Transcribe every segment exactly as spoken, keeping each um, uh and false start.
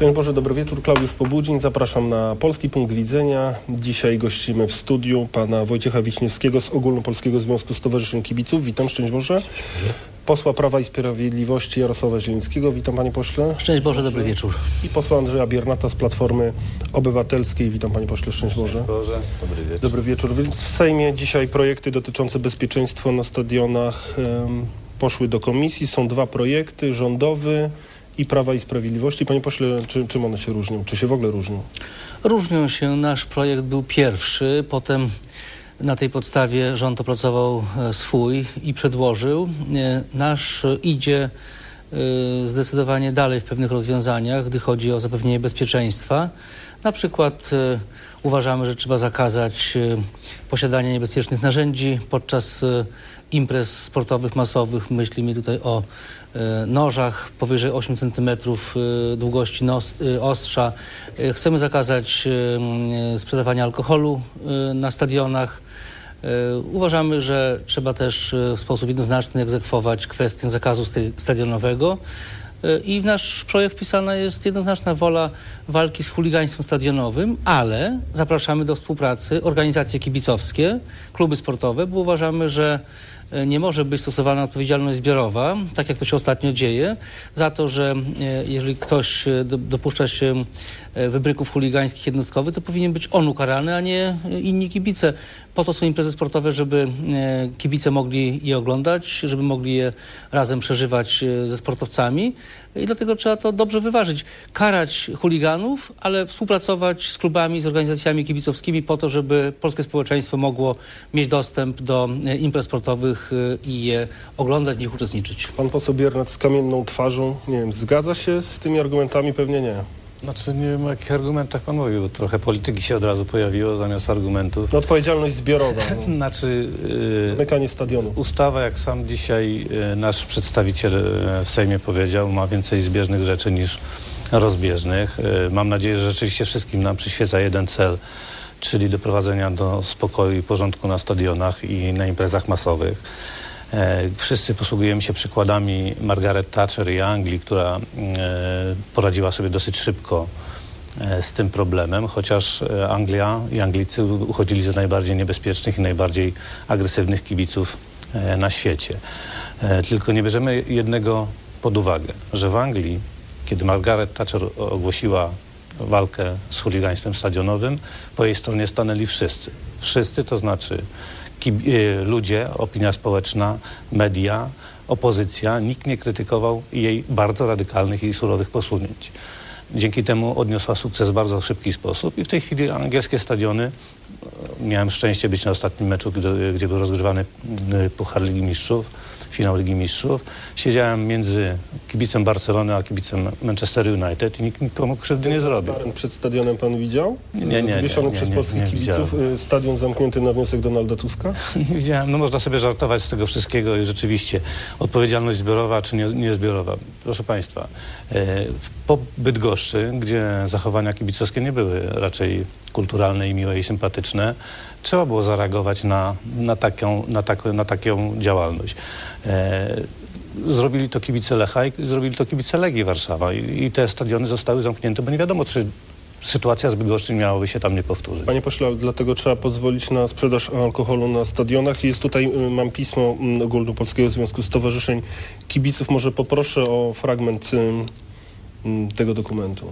Szczęść Boże, dobry wieczór. Klaudiusz Pobudzin, zapraszam na Polski punkt widzenia. Dzisiaj gościmy w studiu pana Wojciecha Wiśniewskiego z Ogólnopolskiego Związku Stowarzyszeń Kibiców. Witam, szczęść Boże. Posła Prawa i Sprawiedliwości Jarosława Zielińskiego. Witam, panie pośle. Szczęść Boże, dobry wieczór. I posła Andrzeja Biernata z Platformy Obywatelskiej. Witam, panie pośle, szczęść Boże. Szczęść Boże, dobry wieczór. Dobry wieczór. Więc w Sejmie dzisiaj projekty dotyczące bezpieczeństwa na stadionach um, poszły do komisji. Są dwa projekty, rządowy i Prawa i Sprawiedliwości. Panie pośle, czy, czym one się różnią? Czy się w ogóle różnią? Różnią się. Nasz projekt był pierwszy, potem na tej podstawie rząd opracował swój i przedłożył. Nasz idzie zdecydowanie dalej w pewnych rozwiązaniach, gdy chodzi o zapewnienie bezpieczeństwa. Na przykład uważamy, że trzeba zakazać posiadania niebezpiecznych narzędzi podczas imprez sportowych, masowych. Myślimy tutaj o nożach powyżej ośmiu centymetrów długości nos, ostrza. Chcemy zakazać sprzedawania alkoholu na stadionach. Uważamy, że trzeba też w sposób jednoznaczny egzekwować kwestię zakazu stadionowego. I w nasz projekt wpisana jest jednoznaczna wola walki z chuligaństwem stadionowym, ale zapraszamy do współpracy organizacje kibicowskie, kluby sportowe, bo uważamy, że nie może być stosowana odpowiedzialność zbiorowa, tak jak to się ostatnio dzieje, za to, że jeżeli ktoś dopuszcza się wybryków chuligańskich jednostkowych, to powinien być on ukarany, a nie inni kibice. Po to są imprezy sportowe, żeby kibice mogli je oglądać, żeby mogli je razem przeżywać ze sportowcami i dlatego trzeba to dobrze wyważyć. Karać chuliganów, ale współpracować z klubami, z organizacjami kibicowskimi po to, żeby polskie społeczeństwo mogło mieć dostęp do imprez sportowych i je oglądać, w nich uczestniczyć. Pan poseł Biernat z kamienną twarzą, nie wiem, zgadza się z tymi argumentami? Pewnie nie. Znaczy, nie wiem, o jakich argumentach pan mówił. Trochę polityki się od razu pojawiło zamiast argumentów. No, odpowiedzialność zbiorowa. No. Znaczy, yy, zamykanie stadionu. Ustawa, jak sam dzisiaj yy, nasz przedstawiciel yy, w Sejmie powiedział, ma więcej zbieżnych rzeczy niż rozbieżnych. Yy, mam nadzieję, że rzeczywiście wszystkim nam przyświeca jeden cel, czyli doprowadzenia do spokoju i porządku na stadionach i na imprezach masowych. E, wszyscy posługujemy się przykładami Margaret Thatcher i Anglii, która e, poradziła sobie dosyć szybko e, z tym problemem, chociaż Anglia i Anglicy uchodzili za najbardziej niebezpiecznych i najbardziej agresywnych kibiców e, na świecie. E, tylko nie bierzemy jednego pod uwagę, że w Anglii, kiedy Margaret Thatcher ogłosiła walkę z chuligaństwem stadionowym, po jej stronie stanęli wszyscy. Wszyscy, to znaczy ludzie, opinia społeczna, media, opozycja. Nikt nie krytykował jej bardzo radykalnych i surowych posunięć. Dzięki temu odniosła sukces w bardzo szybki sposób i w tej chwili angielskie stadiony, miałem szczęście być na ostatnim meczu, gdy, gdzie był rozgrywany Puchar Ligi Mistrzów, finał Ligi Mistrzów. Siedziałem między kibicem Barcelony a kibicem Manchester United i nikt nikomu krzywdy nie zrobił. Przed stadionem pan widział? Nie, nie, nie. Wieszony przez polskich kibiców, stadion zamknięty na wniosek Donalda Tuska? Nie widziałem. No można sobie żartować z tego wszystkiego i rzeczywiście odpowiedzialność zbiorowa czy nie, nie zbiorowa. Proszę państwa, po Bydgoszczy, gdzie zachowania kibicowskie nie były raczej kulturalne i miłe i sympatyczne, trzeba było zareagować na, na, taką, na, tak, na taką działalność. E, zrobili to kibice Lecha i zrobili to kibice Legii Warszawa i, i te stadiony zostały zamknięte, bo nie wiadomo, czy sytuacja z Bydgoszczy miałaby się tam nie powtórzyć. Panie pośle, dlatego trzeba pozwolić na sprzedaż alkoholu na stadionach. Jest tutaj, mam pismo Ogólnopolskiego Związku Stowarzyszeń Kibiców. Może poproszę o fragment um, tego dokumentu.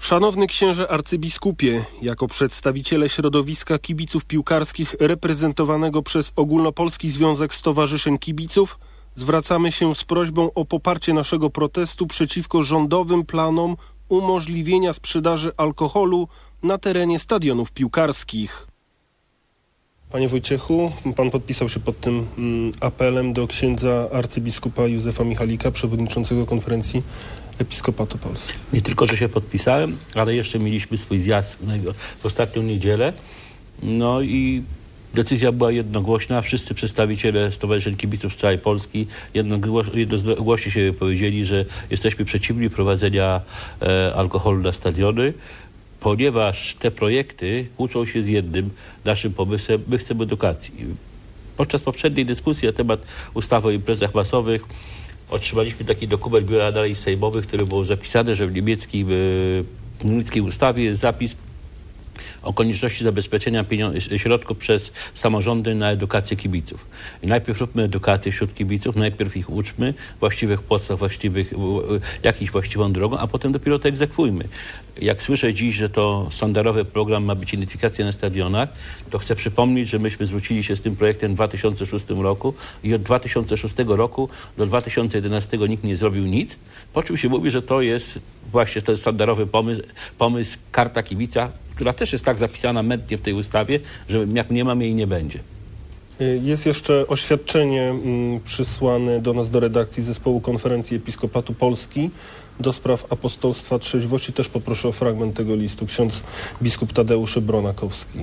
Szanowny księże arcybiskupie, jako przedstawiciele środowiska kibiców piłkarskich reprezentowanego przez Ogólnopolski Związek Stowarzyszeń Kibiców, zwracamy się z prośbą o poparcie naszego protestu przeciwko rządowym planom umożliwienia sprzedaży alkoholu na terenie stadionów piłkarskich. Panie Wojciechu, pan podpisał się pod tym apelem do księdza arcybiskupa Józefa Michalika, przewodniczącego konferencji Episkopatu Polski. Nie tylko, że się podpisałem, ale jeszcze mieliśmy swój zjazd w ostatnią niedzielę. No i decyzja była jednogłośna. Wszyscy przedstawiciele Stowarzyszeń Kibiców z całej Polski jednogłośnie się wypowiedzieli, że jesteśmy przeciwni prowadzenia e, alkoholu na stadiony, ponieważ te projekty kłócą się z jednym naszym pomysłem. My chcemy edukacji. Podczas poprzedniej dyskusji na temat ustawy o imprezach masowych otrzymaliśmy taki dokument Biura Analiz Sejmowych, który był zapisany, że w niemieckim, w niemieckiej ustawie jest zapis o konieczności zabezpieczenia środków przez samorządy na edukację kibiców. I najpierw róbmy edukację wśród kibiców, najpierw ich uczmy właściwych podstaw, właściwych, jakąś właściwą drogą, a potem dopiero to egzekwujmy. Jak słyszę dziś, że to sztandarowy program ma być identyfikacja na stadionach, to chcę przypomnieć, że myśmy zwrócili się z tym projektem w dwa tysiące szóstym roku i od dwa tysiące szóstego roku do dwa tysiące jedenastego nikt nie zrobił nic, po czym się mówi, że to jest właśnie ten sztandarowy pomysł, pomysł karta kibica, która też jest tak zapisana mętnie w tej ustawie, że jak nie mamy, jej nie będzie. Jest jeszcze oświadczenie przysłane do nas, do redakcji Zespołu Konferencji Episkopatu Polski do spraw apostolstwa trzeźwości. Też poproszę o fragment tego listu. Ksiądz biskup Tadeusz Bronakowski.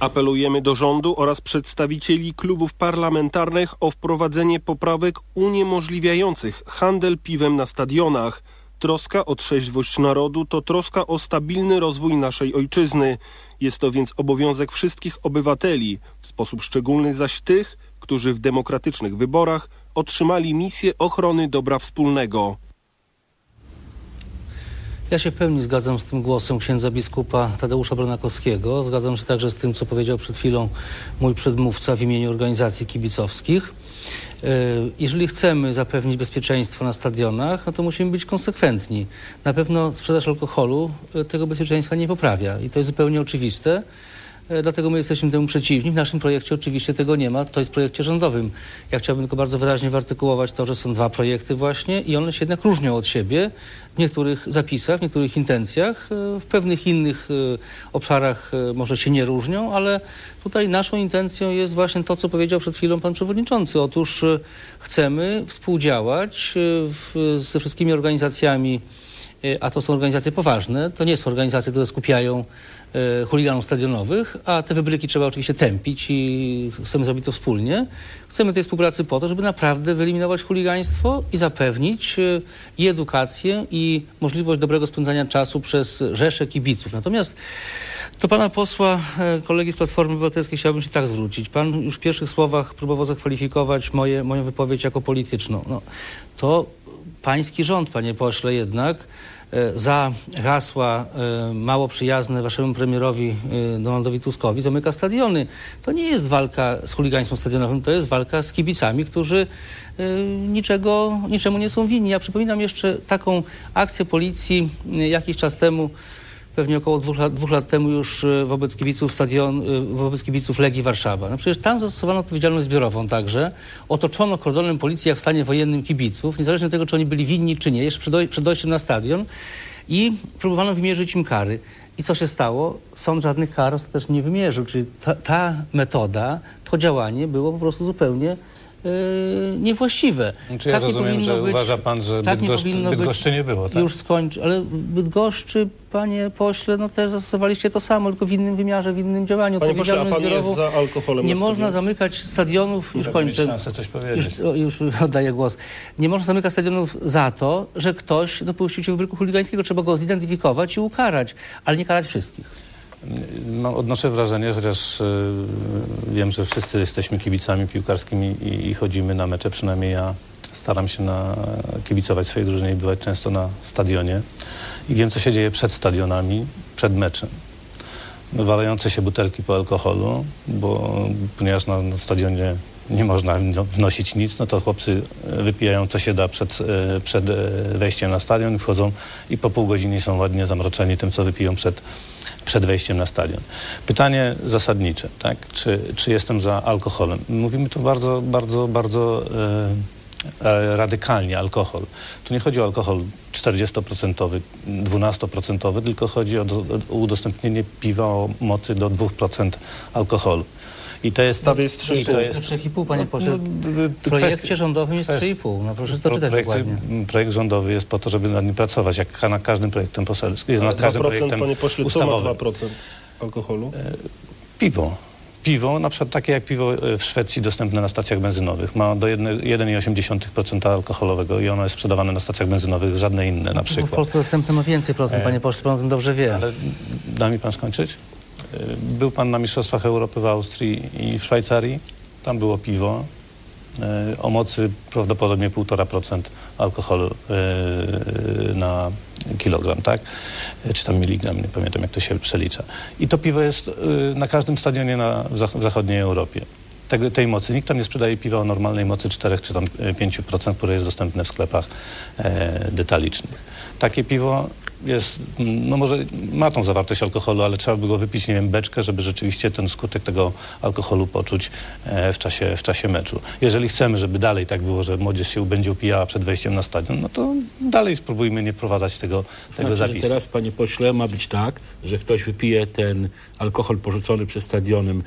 Apelujemy do rządu oraz przedstawicieli klubów parlamentarnych o wprowadzenie poprawek uniemożliwiających handel piwem na stadionach. Troska o trzeźwość narodu to troska o stabilny rozwój naszej ojczyzny. Jest to więc obowiązek wszystkich obywateli, w sposób szczególny zaś tych, którzy w demokratycznych wyborach otrzymali misję ochrony dobra wspólnego. Ja się w pełni zgadzam z tym głosem księdza biskupa Tadeusza Bronakowskiego. Zgadzam się także z tym, co powiedział przed chwilą mój przedmówca w imieniu organizacji kibicowskich. Jeżeli chcemy zapewnić bezpieczeństwo na stadionach, no to musimy być konsekwentni. Na pewno sprzedaż alkoholu tego bezpieczeństwa nie poprawia i to jest zupełnie oczywiste. Dlatego my jesteśmy temu przeciwni. W naszym projekcie oczywiście tego nie ma. To jest w projekcie rządowym. Ja chciałbym tylko bardzo wyraźnie wyartykułować to, że są dwa projekty właśnie i one się jednak różnią od siebie w niektórych zapisach, w niektórych intencjach. W pewnych innych obszarach może się nie różnią, ale tutaj naszą intencją jest właśnie to, co powiedział przed chwilą pan przewodniczący. Otóż chcemy współdziałać w, ze wszystkimi organizacjami, a to są organizacje poważne, to nie są organizacje, które skupiają e, chuliganów stadionowych, a te wybryki trzeba oczywiście tępić i chcemy zrobić to wspólnie. Chcemy tej współpracy po to, żeby naprawdę wyeliminować chuligaństwo i zapewnić e, i edukację, i możliwość dobrego spędzania czasu przez rzesze kibiców. Natomiast do pana posła, e, kolegi z Platformy Obywatelskiej chciałbym się tak zwrócić. Pan już w pierwszych słowach próbował zakwalifikować moje, moją wypowiedź jako polityczną. No, to pański rząd, panie pośle, jednak za hasła mało przyjazne waszemu premierowi Donaldowi Tuskowi zamyka stadiony. To nie jest walka z chuligaństwem stadionowym, to jest walka z kibicami, którzy niczego, niczemu nie są winni. Ja przypominam jeszcze taką akcję policji jakiś czas temu, pewnie około dwóch lat, dwóch lat temu już wobec kibiców stadion, wobec kibiców Legii Warszawa. No przecież tam zastosowano odpowiedzialność zbiorową także. Otoczono kordonem policji jak w stanie wojennym kibiców, niezależnie od tego, czy oni byli winni, czy nie, jeszcze przed, przed dojściem na stadion i próbowano wymierzyć im kary. I co się stało? Sąd żadnych kar też nie wymierzył. Czyli ta, ta metoda, to działanie było po prostu zupełnie Yy, niewłaściwe. Czy ja tak rozumiem, że być, uważa pan, że tak Bydgoszczy, nie Bydgoszczy być, nie było, tak? Już skończy, ale Bydgoszczy, panie pośle, no też zastosowaliście to samo, tylko w innym wymiarze, w innym działaniu. Panie pośle, a pan jest za alkoholem? Nie można zamykać stadionów, już kończę, coś powiedzieć. Już, już oddaję głos. Nie można zamykać stadionów za to, że ktoś dopuścił się wybryku chuligańskiego. Trzeba go zidentyfikować i ukarać, ale nie karać wszystkich. No, odnoszę wrażenie, chociaż y, wiem, że wszyscy jesteśmy kibicami piłkarskimi i, i chodzimy na mecze, przynajmniej ja staram się na, kibicować swojej drużynie i bywać często na stadionie. I wiem, co się dzieje przed stadionami, przed meczem. Walejące się butelki po alkoholu, bo ponieważ na, na stadionie nie można wnosić nic, no to chłopcy wypijają co się da przed, przed wejściem na stadion, wchodzą i po pół godziny są ładnie zamroczeni tym, co wypiją przed przed wejściem na stadion. Pytanie zasadnicze, tak? Czy, czy jestem za alkoholem? Mówimy tu bardzo, bardzo, bardzo e, e, radykalnie alkohol. Tu nie chodzi o alkohol czterdziestoprocentowy, dwunastoprocentowy, tylko chodzi o, do, o udostępnienie piwa o mocy do dwóch procent alkoholu. I to jest... No, to jest trzy i pół, panie pośle. W projekcie rządowym jest trzy i pół. No proszę to czytać projekt, dokładnie. Projekt rządowy jest po to, żeby nad nim pracować, jak nad każdym projektem poselskim. Nad każdym projektem, panie pośle, ustawowym. Co ma dwa procent alkoholu? Piwo. Piwo, na przykład takie jak piwo w Szwecji dostępne na stacjach benzynowych, ma do jeden i osiem dziesiątych procent alkoholowego i ono jest sprzedawane na stacjach benzynowych, żadne inne na przykład. W Polsce dostępne ma więcej procent, e... panie pośle, pan o tym dobrze wie. Ale da mi pan skończyć? Był pan na Mistrzostwach Europy w Austrii i w Szwajcarii. Tam było piwo. o mocy prawdopodobnie półtora procent alkoholu na kilogram, tak? Czy tam miligram, nie pamiętam jak to się przelicza. I to piwo jest na każdym stadionie na, w zachodniej Europie. Tego, tej mocy. Nikt tam nie sprzedaje piwa o normalnej mocy cztery czy tam pięć procent, które jest dostępne w sklepach e, detalicznych. Takie piwo jest, no może ma tą zawartość alkoholu, ale trzeba by go wypić, nie wiem, beczkę, żeby rzeczywiście ten skutek tego alkoholu poczuć e, w czasie, w czasie meczu. Jeżeli chcemy, żeby dalej tak było, że młodzież się będzie upijała przed wejściem na stadion, no to dalej spróbujmy nie wprowadzać tego, znaczy, tego zapisu. Teraz, panie pośle, ma być tak, że ktoś wypije ten alkohol porzucony przez stadionem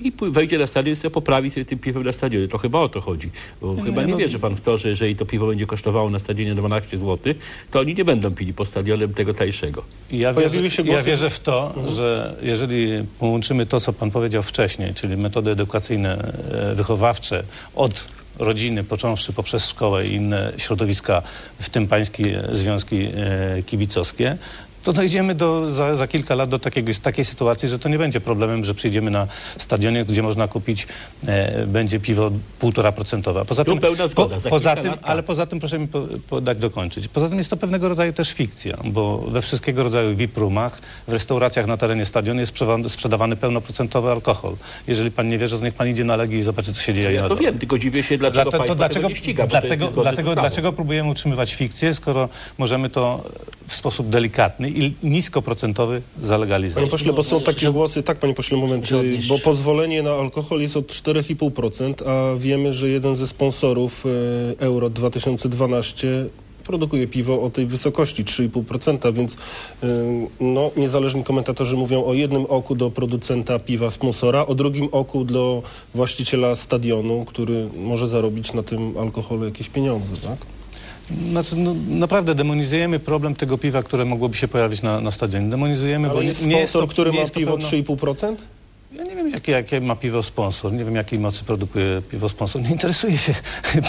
i wejdzie na stadion i sobie poprawi sobie tym piwem na stadionie. To chyba o to chodzi. Bo nie, chyba nie no, wierzy pan w to, że jeżeli to piwo będzie kosztowało na stadionie dwanaście złotych, to oni nie będą pili pod stadionem tego tańszego. Ja wierzę, się głosy... ja wierzę w to, mhm. że jeżeli połączymy to, co pan powiedział wcześniej, czyli metody edukacyjne, wychowawcze od rodziny, począwszy poprzez szkołę i inne środowiska, w tym pańskie związki kibicowskie, to dojdziemy do, za, za kilka lat do takiego, takiej sytuacji, że to nie będzie problemem, że przyjdziemy na stadionie, gdzie można kupić, e, będzie piwo półtora procent. Poza tym, pełna zgoda, po, poza tym ale poza tym, proszę mi po, po, dać dokończyć, poza tym jest to pewnego rodzaju też fikcja, bo we wszystkiego rodzaju V I P-rumach, w restauracjach na terenie stadionu jest sprzedawany pełnoprocentowy alkohol. Jeżeli pan nie wierzy, to niech pan idzie na Legię i zobaczy, co się dzieje. Ja to wiem, tylko dziwię się, dlaczego dla, to, to dlaczego, nie ściga, dlatego, dlatego, dlaczego próbujemy utrzymywać fikcję, skoro możemy to w sposób delikatny i niskoprocentowy zalegalizować. Panie pośle, bo są takie głosy, tak panie pośle, moment, bo pozwolenie na alkohol jest od czterech i pół procent, a wiemy, że jeden ze sponsorów Euro dwa tysiące dwanaście produkuje piwo o tej wysokości trzy i pół procent, więc no, niezależni komentatorzy mówią o jednym oku do producenta piwa sponsora, o drugim oku do właściciela stadionu, który może zarobić na tym alkoholu jakieś pieniądze, tak? Znaczy, no, naprawdę demonizujemy problem tego piwa, które mogłoby się pojawić na, na stadionie. Demonizujemy, ale bo jest sponsor, nie jest to, który nie ma piwo trzy i pół procent? Ja nie wiem, jakie, jakie ma piwo sponsor. Nie wiem, jakiej mocy produkuje piwo sponsor. Nie interesuje się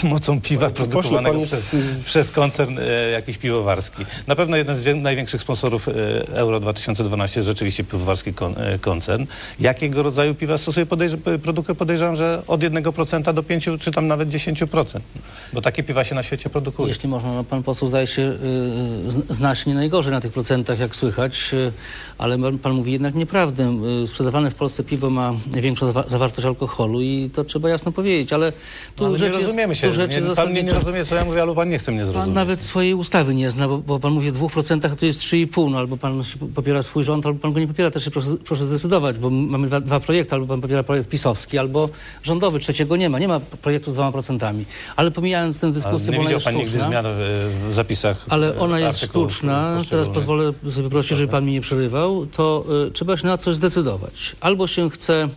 mocą piwa produkowanego jest... przez, przez koncern e, jakiś piwowarski. Na pewno jeden z największych sponsorów e, Euro dwa tysiące dwanaście rzeczywiście piwowarski kon, e, koncern. Jakiego rodzaju piwa stosuje? Podejrz produkuje? Podejrzewam, że od jednego procenta do pięciu procent, czy tam nawet dziesięciu procent. Bo takie piwa się na świecie produkuje. Jeśli można, no pan poseł zdaje się y, znać nie najgorzej na tych procentach, jak słychać, y, ale pan, pan mówi jednak nieprawdę. Y, sprzedawane w Polsce piwo piwo ma większą zawa zawartość alkoholu i to trzeba jasno powiedzieć, ale tu ale rzecz nie rozumiemy jest, się. Tu rzecz nie, jest pan mnie nie rozumie, co ja mówię, albo pan nie chce mnie zrozumieć. Pan nawet swojej ustawy nie zna, bo, bo pan mówi o dwóch procentach, a tu jest trzy i pół. No, albo pan popiera swój rząd, albo pan go nie popiera. Też się proszę, proszę zdecydować, bo mamy dwa, dwa projekty. Albo pan popiera projekt pisowski, albo rządowy. Trzeciego nie ma. Nie ma projektu z dwoma procentami. Ale pomijając tę dyskusję, nie bo ona jest pan sztuczna. Zmian w, w zapisach. Ale ona jest sztuczna. Teraz pozwolę sobie prosić, żeby pan mi nie przerywał. To y, trzeba się na coś zdecydować. Albo się chce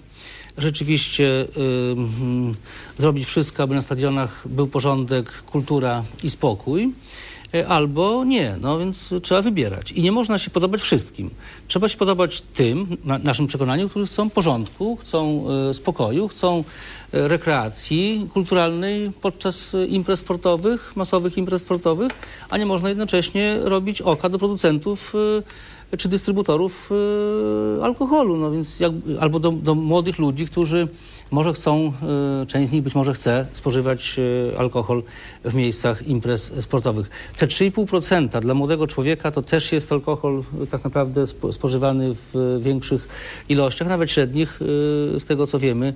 rzeczywiście y, y, zrobić wszystko, aby na stadionach był porządek, kultura i spokój, y, albo nie. No więc trzeba wybierać. I nie można się podobać wszystkim. Trzeba się podobać tym, na naszym przekonaniu, którzy chcą porządku, chcą y, spokoju, chcą y, rekreacji kulturalnej podczas imprez sportowych, masowych imprez sportowych, a nie można jednocześnie robić oka do producentów y, czy dystrybutorów y, alkoholu, no więc jak, albo do, do młodych ludzi, którzy może chcą, y, część z nich być może chce spożywać y, alkohol w miejscach imprez sportowych. Te trzy i pół procent dla młodego człowieka to też jest alkohol tak naprawdę spo, spożywany w większych ilościach, nawet średnich, y, z tego co wiemy,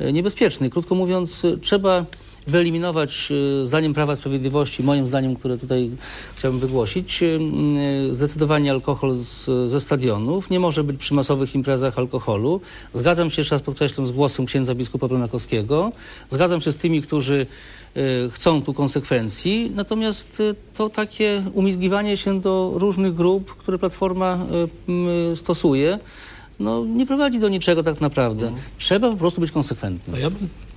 y, niebezpieczny. Krótko mówiąc, trzeba wyeliminować, zdaniem Prawa i Sprawiedliwości, moim zdaniem, które tutaj chciałbym wygłosić, zdecydowanie alkohol z, ze stadionów. Nie może być przy masowych imprezach alkoholu. Zgadzam się, jeszcze raz podkreślam, z głosem księdza biskupa Bronakowskiego. Zgadzam się z tymi, którzy chcą tu konsekwencji, natomiast to takie umizgiwanie się do różnych grup, które Platforma stosuje, no nie prowadzi do niczego tak naprawdę. Trzeba po prostu być konsekwentnym.